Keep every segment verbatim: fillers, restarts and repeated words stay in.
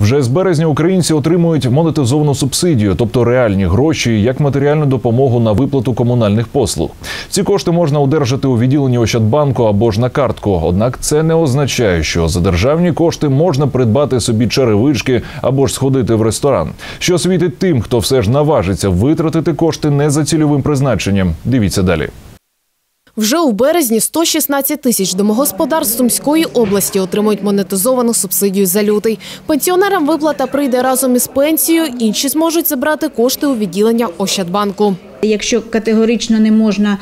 Вже з березня українці отримують монетизовану субсидію, тобто реальні гроші, як матеріальну допомогу на виплату комунальних послуг. Ці кошти можна одержати у відділенні Ощадбанку або ж на картку. Однак це не означає, що за державні кошти можна придбати собі черевички або ж сходити в ресторан. Що світить тим, хто все ж наважиться витратити кошти не за цільовим призначенням. Дивіться далі. Вже у березні сто шістнадцять тисяч домогосподарств Сумської області отримують монетизовану субсидію за лютий. Пенсіонерам виплата прийде разом із пенсією, інші зможуть забрати кошти у відділення Ощадбанку. Якщо категорично не можна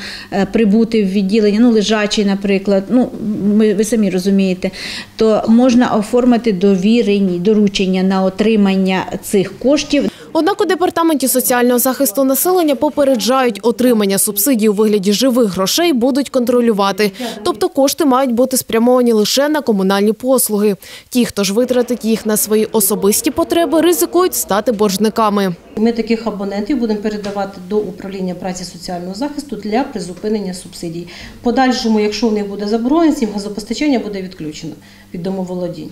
прибути в відділення, ну лежачий, наприклад, ну ви самі розумієте, то можна оформити довірені доручення на отримання цих коштів. Однак у Департаменті соціального захисту населення попереджають, отримання субсидій у вигляді живих грошей будуть контролювати. Тобто кошти мають бути спрямовані лише на комунальні послуги. Ті, хто ж витратить їх на свої особисті потреби, ризикують стати боржниками. Ми таких абонентів будемо передавати до управління праці соціального захисту для призупинення субсидій. В подальшому, якщо в них буде забороненість, їм газопостачання буде відключено від домоволодінь.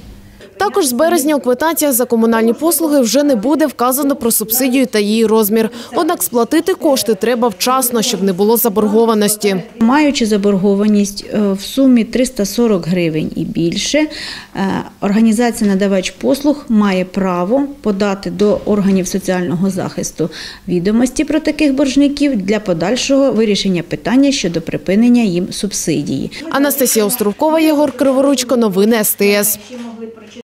Також з березня у квитанціях за комунальні послуги вже не буде вказано про субсидію та її розмір. Однак сплатити кошти треба вчасно, щоб не було заборгованості. Маючи заборгованість в сумі триста сорок гривень і більше, організація-надавач послуг має право подати до органів соціального захисту відомості про таких боржників для подальшого вирішення питання щодо припинення їм субсидії. Анастасія Островкова, Єгор Криворучко, новини ес те ес.